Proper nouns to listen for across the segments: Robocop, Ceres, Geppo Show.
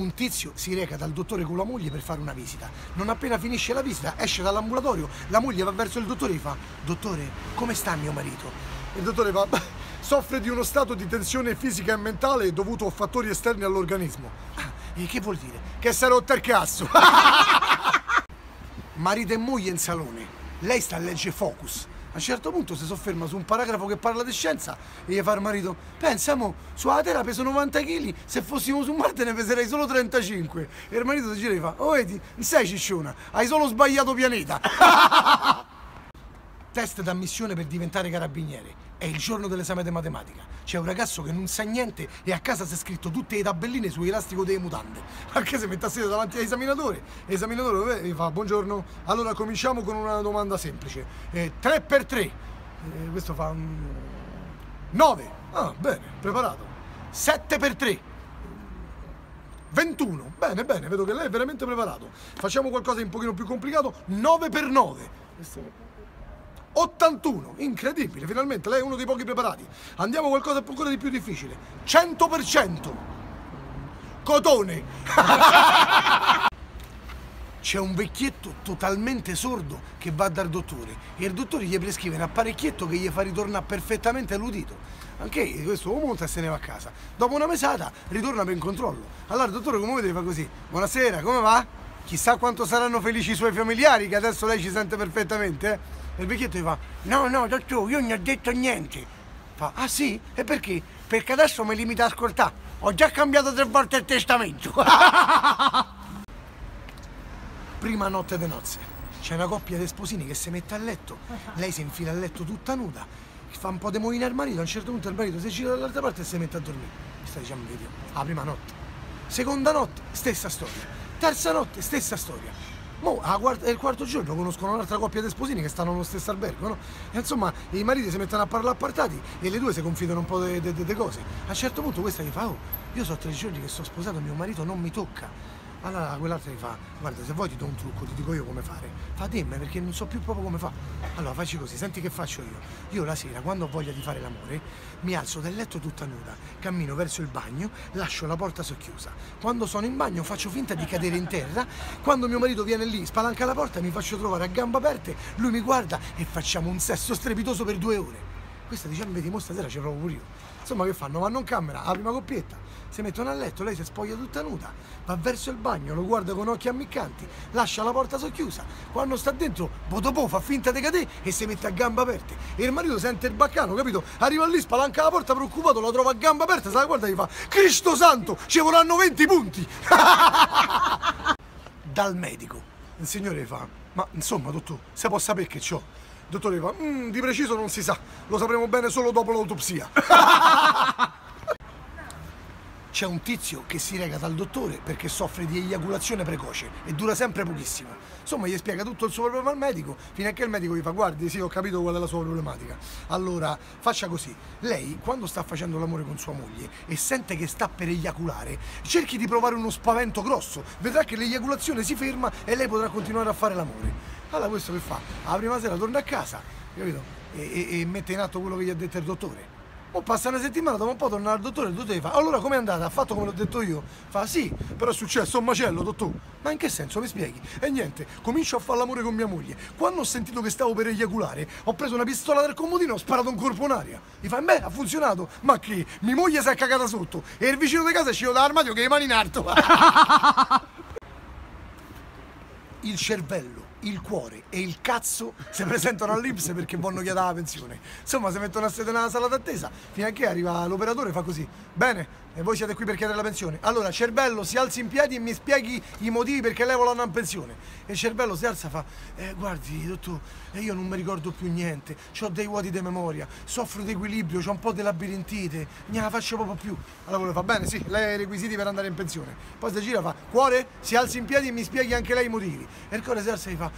un tizio si reca dal dottore con la moglie per fare una visita. Non appena finisce la visita, esce dall'ambulatorio, la moglie va verso il dottore e fa: dottore, come sta mio marito? Il dottore fa: soffre di uno stato di tensione fisica e mentale dovuto a fattori esterni all'organismo. E che vuol dire? Che si è rotto il cazzo! Marito e moglie in salone, lei sta a leggere Focus. A un certo punto si sofferma su un paragrafo che parla di scienza e gli fa il marito: pensa mo, sulla terra peso 90 kg, se fossimo su Marte ne peserei solo 35. E il marito si gira e fa: oh vedi, non sei cicciona, hai solo sbagliato pianeta. Test d'ammissione per diventare carabiniere. È il giorno dell'esame di matematica. C'è un ragazzo che non sa niente e a casa si è scritto tutte le tabelline sull'elastico delle mutande. Anche se mette a sedere davanti all'esaminatore. L'esaminatore gli fa: buongiorno, allora cominciamo con una domanda semplice. 3x3. Questo fa 9. Ah, bene, preparato. 7x3. 21. Bene, bene, vedo che lei è veramente preparato. Facciamo qualcosa di un pochino più complicato. 9x9. Questo è 81, incredibile, finalmente lei è uno dei pochi preparati. Andiamo a qualcosa ancora di più difficile. 100%. Cotone. C'è un vecchietto totalmente sordo che va dal dottore e il dottore gli prescrive un apparecchietto che gli fa ritornare perfettamente l'udito. Anche questo lo monta e se ne va a casa. Dopo una mesata ritorna per controllo. Allora il dottore, come vedete, fa così: buonasera, come va? Chissà quanto saranno felici i suoi familiari che adesso lei ci sente perfettamente, eh? E il vecchietto gli fa: no, no, dottore, io non ho detto niente. Fa: ah sì? E perché? Perché adesso mi limita a ascoltare. Ho già cambiato 3 volte il testamento. Prima notte di nozze. C'è una coppia di sposini che si mette a letto. Lei si infila a letto tutta nuda. Fa un po' di movimento al marito. A un certo punto il marito si gira dall'altra parte e si mette a dormire. Questa, diciamo, vediamo. La prima notte. Seconda notte, stessa storia. Terza notte, stessa storia. Mo, il quarto giorno conoscono un'altra coppia di sposini che stanno nello stesso albergo, no? E insomma, i mariti si mettono a parlare appartati e le due si confidano un po' di cose. A un certo punto questa gli fa: oh, io so 3 giorni che sono sposato, mio marito non mi tocca. Allora quell'altra gli fa: guarda, se vuoi ti do un trucco, ti dico io come fare. Fa: dimmi, perché non so più proprio come fa. Allora facci così, senti che faccio io. Io la sera, quando ho voglia di fare l'amore, mi alzo dal letto tutta nuda, cammino verso il bagno, lascio la porta socchiusa. Quando sono in bagno faccio finta di cadere in terra, quando mio marito viene lì, spalanca la porta, mi faccio trovare a gambe aperte, lui mi guarda e facciamo un sesso strepitoso per 2 ore. Questa, diciamo, vedi, mo stasera ce l'ho pure io. Insomma, che fanno? Vanno in camera, la prima coppietta, si mettono a letto, lei si spoglia tutta nuda, va verso il bagno, lo guarda con occhi ammiccanti, lascia la porta socchiusa, quando sta dentro, botopò, fa finta di cadere e si mette a gambe aperte. E il marito sente il baccano, capito? Arriva lì, spalanca la porta, preoccupato, la trova a gambe aperte, se la guarda e gli fa: Cristo santo, ci vorranno 20 punti! Dal medico. Il signore gli fa: ma insomma, dottore, se può sapere che c'ho? Il dottore fa: di preciso non si sa, lo sapremo bene solo dopo l'autopsia. C'è un tizio che si reca dal dottore perché soffre di eiaculazione precoce e dura sempre pochissimo. Insomma, gli spiega tutto il suo problema al medico, fino a che il medico gli fa: guardi, sì, ho capito qual è la sua problematica. Allora, faccia così. Lei, quando sta facendo l'amore con sua moglie e sente che sta per eiaculare, cerchi di provare uno spavento grosso. Vedrà che l'eiaculazione si ferma e lei potrà continuare a fare l'amore. Allora questo che fa? La prima sera torna a casa, capito? E mette in atto quello che gli ha detto il dottore. O passa una settimana, dopo un po' torna al dottore e il dottore gli fa: allora com'è andata? Ha fatto come l'ho detto io? Fa: sì, però è successo un macello, dottore. Ma in che senso? Mi spieghi? E niente, comincio a fare l'amore con mia moglie. Quando ho sentito che stavo per eiaculare, ho preso una pistola dal comodino e ho sparato un colpo in aria. Gli fa: beh, ha funzionato. Ma che? Mia moglie si è cagata sotto e il vicino di casa è uscito dall'armadio che le mani in alto. Il cervello, il cuore e il cazzo si presentano all'Inps perché vogliono chiedere la pensione. Insomma, si mettono a sedere nella sala d'attesa fino a che arriva l'operatore e fa così: bene, e voi siete qui per chiedere la pensione. Allora, cervello, si alzi in piedi e mi spieghi i motivi perché lei vuole andare in pensione. E il cervello si alza e fa: guardi, dottore, io non mi ricordo più niente, ho dei vuoti di memoria, soffro di equilibrio, ho un po' di labirintite, non la faccio proprio più. Allora fa: bene, sì, lei ha i requisiti per andare in pensione. Poi si gira e fa: cuore, si alzi in piedi e mi spieghi anche lei i motivi. E il cuore si alza e fa: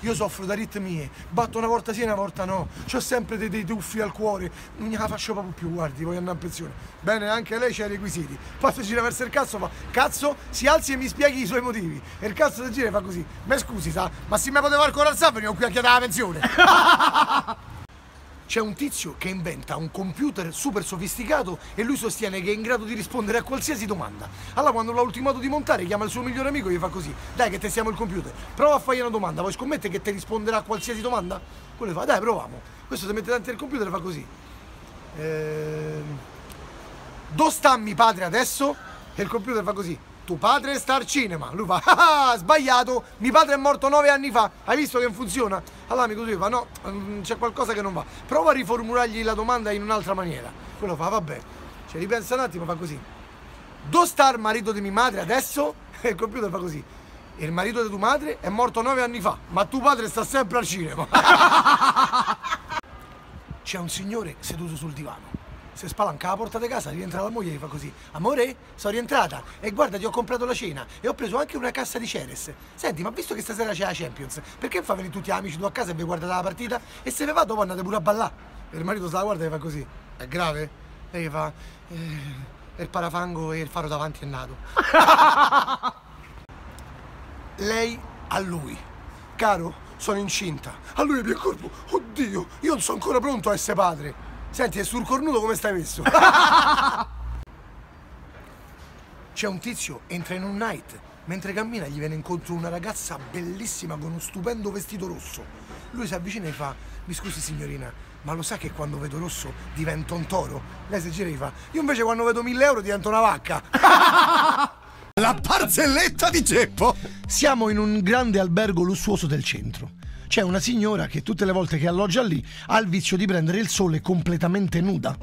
io soffro da aritmie, batto una volta sì e una volta no, c'ho sempre dei tuffi al cuore, non la faccio proprio più, guardi, voglio andare in pensione. Bene, anche lei c'ha i requisiti. Poi si gira verso il cazzo, fa: cazzo, si alzi e mi spieghi i suoi motivi. E il cazzo si gira e fa così: ma scusi, sa, ma se mi poteva ancora alzare venivo qui a chiedere la pensione. C'è un tizio che inventa un computer super sofisticato e lui sostiene che è in grado di rispondere a qualsiasi domanda. Allora quando l'ha ultimato di montare chiama il suo migliore amico e gli fa così: dai che testiamo il computer, prova a fargli una domanda, vuoi scommettere che ti risponderà a qualsiasi domanda? Quello fa: dai, proviamo. Questo si mette davanti al computer e fa così: do sta mi padre adesso? E il computer fa così: tuo padre sta al cinema. Lui fa: ah, sbagliato, mio padre è morto 9 anni fa, hai visto che non funziona? Allora l'amico suo fa: no, c'è qualcosa che non va, prova a riformulargli la domanda in un'altra maniera. Quello fa: vabbè, cioè ripensa un attimo, fa così: dove sta il marito di mia madre adesso? E il computer fa così: e il marito di tua madre è morto 9 anni fa, ma tuo padre sta sempre al cinema. C'è un signore seduto sul divano. Si spalanca la porta di casa, rientra la moglie e gli fa così: amore, sono rientrata e guarda ti ho comprato la cena e ho preso anche una cassa di Ceres. Senti, ma visto che stasera c'è la Champions, perché fa venire tutti gli amici tu a casa e vi guardate la partita? E se ve va dopo andate pure a ballare. E il marito se la guarda e gli fa così: è grave? E gli fa: il parafango e il faro davanti è nato. Lei a lui: caro, sono incinta. A lui mi accorgo: oddio, io non sono ancora pronto a essere padre. Senti, è sul cornuto come stai messo? C'è un tizio, entra in un night, mentre cammina gli viene incontro una ragazza bellissima con uno stupendo vestito rosso. Lui si avvicina e fa: mi scusi signorina, ma lo sa che quando vedo rosso divento un toro? Lei si gira e gli fa: io invece quando vedo 1.000 euro divento una vacca. La barzelletta di Geppo! Siamo in un grande albergo lussuoso del centro. C'è una signora che tutte le volte che alloggia lì ha il vizio di prendere il sole completamente nuda.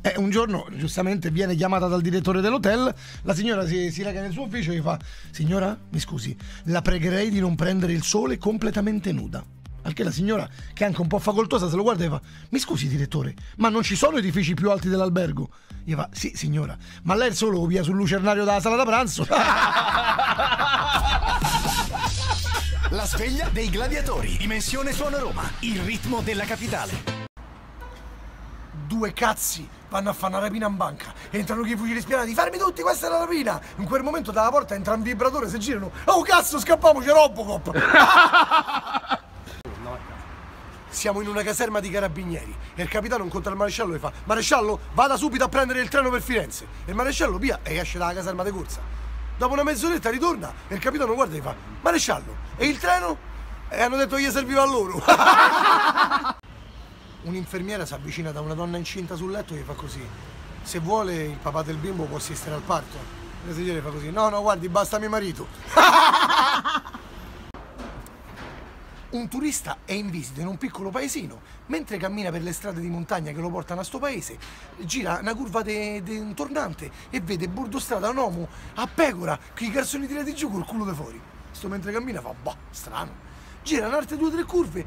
E un giorno, giustamente, viene chiamata dal direttore dell'hotel. La signora si reca nel suo ufficio e gli fa: signora, mi scusi, la pregherei di non prendere il sole completamente nuda. Al che la signora, che è anche un po' facoltosa, se lo guarda e fa: mi scusi direttore, ma non ci sono edifici più alti dell'albergo? Gli fa: sì signora, ma lei il sole lo piglia sul lucernario dalla sala da pranzo. La sveglia dei gladiatori. Dimensione Suono Roma. Il ritmo della capitale. 2 cazzi vanno a fare una rapina in banca. Entrano con i fucili spianati: fermi tutti, questa è la rapina. In quel momento dalla porta entra un vibratore, si girano: oh cazzo, scappamoci, Robocop. Siamo in una caserma di carabinieri e il capitano incontra il maresciallo e fa: maresciallo, vada subito a prendere il treno per Firenze. E il maresciallo via e esce dalla caserma di corsa. Dopo una mezz'oretta ritorna e il capitano guarda e fa: maresciallo, e il treno? E hanno detto che gli serviva a loro. Un'infermiera si avvicina da una donna incinta sul letto e gli fa così: se vuole il papà del bimbo può assistere al parto. E la signora fa così: no, no, guardi, basta mio marito. Un turista è in visita in un piccolo paesino. Mentre cammina per le strade di montagna che lo portano a sto paese, gira una curva di un tornante e vede bordo strada un uomo a pecora con i calzoni tirati giù col culo da fuori. Sto mentre cammina fa: boh, strano. Gira un'altra 2 o 3 curve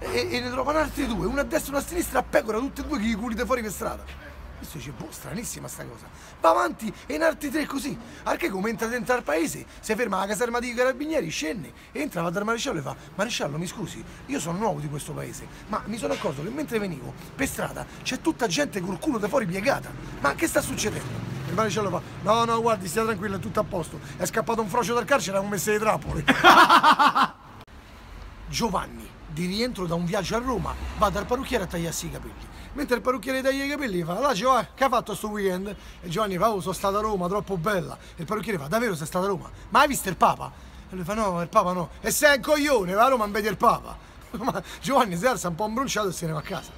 e ne trova un'altra 2, una a destra e una a sinistra, a pecora tutte e 2 che i culi da fuori per strada. Questo dice: boh, stranissima sta cosa. Va avanti e in altri 3 così. Al che come entra dentro al paese, si ferma alla caserma dei carabinieri, scende, entra, va dal maresciallo e fa: maresciallo, mi scusi, io sono nuovo di questo paese, ma mi sono accorto che mentre venivo per strada c'è tutta gente col culo da fuori piegata. Ma che sta succedendo? Il maresciallo fa: no, no, guardi, stia tranquillo, è tutto a posto. È scappato un frocio dal carcere e hanno messo le trappole. Giovanni, di rientro da un viaggio a Roma, va dal parrucchiere a tagliarsi i capelli. Mentre il parrucchiere taglia i capelli, gli fa: là Giovanni, che ha fatto sto weekend? E Giovanni fa: oh, sono stata a Roma, troppo bella. E il parrucchiere fa: davvero sei stata a Roma? Ma hai visto il Papa? E lui fa: no, il Papa no. E sei un coglione, va a Roma non vedi il Papa. Ma Giovanni si alza un po' imbronciato e se ne va a casa.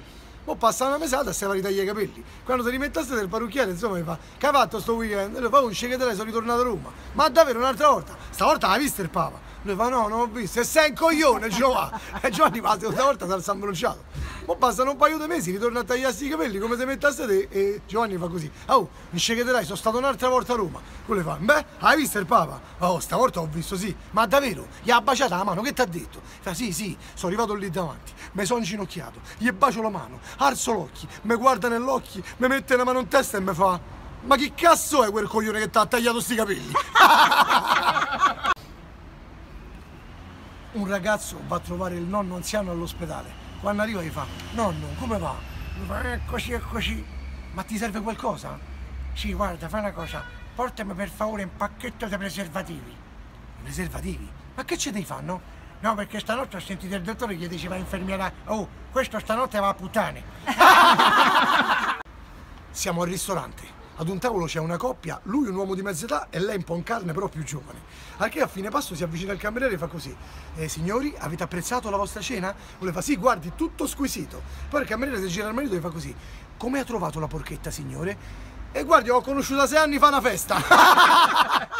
Poi passa una mesata e si va a ritagliare i capelli. Quando si rimette a sedere il parrucchiere, insomma, gli fa: che ha fatto sto weekend? E lui fa: oh, che te lei, sono ritornato a Roma. Ma davvero un'altra volta? Stavolta l'hai visto il Papa? Lui fa: no, non ho visto. E sei un coglione, Giovanni. E Giovanni va la seconda volta, si alza imbronciato. Ma passano un paio di mesi, ritorna a tagliarsi i capelli come se mettasse te e Giovanni fa così: oh, mi sceglierai, sono stato un'altra volta a Roma. Quello fa: beh, hai visto il Papa? Oh, stavolta ho visto, sì. Ma davvero? Gli ha baciata la mano, che ti ha detto? Fa: sì, sì, sono arrivato lì davanti, mi sono inginocchiato, gli bacio la mano, alzo l'occhio, mi guarda nell'occhio, mi mette la mano in testa e mi fa: ma chi cazzo è quel coglione che ti ha tagliato sti capelli? Un ragazzo va a trovare il nonno anziano all'ospedale. Quando arriva gli fa: nonno, come va? Lui fa: eccoci, eccoci. Ma ti serve qualcosa? Sì, guarda, fai una cosa, portami per favore un pacchetto di preservativi. Preservativi? Ma che ce ne fanno? No, perché stanotte ho sentito il dottore che diceva all'infermiera: oh, questo stanotte va a puttane. Siamo al ristorante. Ad un tavolo c'è una coppia, lui un uomo di mezza età e lei un po' in carne però più giovane. Al che a fine pasto si avvicina il cameriere e fa così: signori, avete apprezzato la vostra cena? Lui fa: sì, guardi, tutto squisito. Poi il cameriere si gira al marito e fa così: come ha trovato la porchetta, signore? E guardi, ho conosciuta 6 anni fa una festa.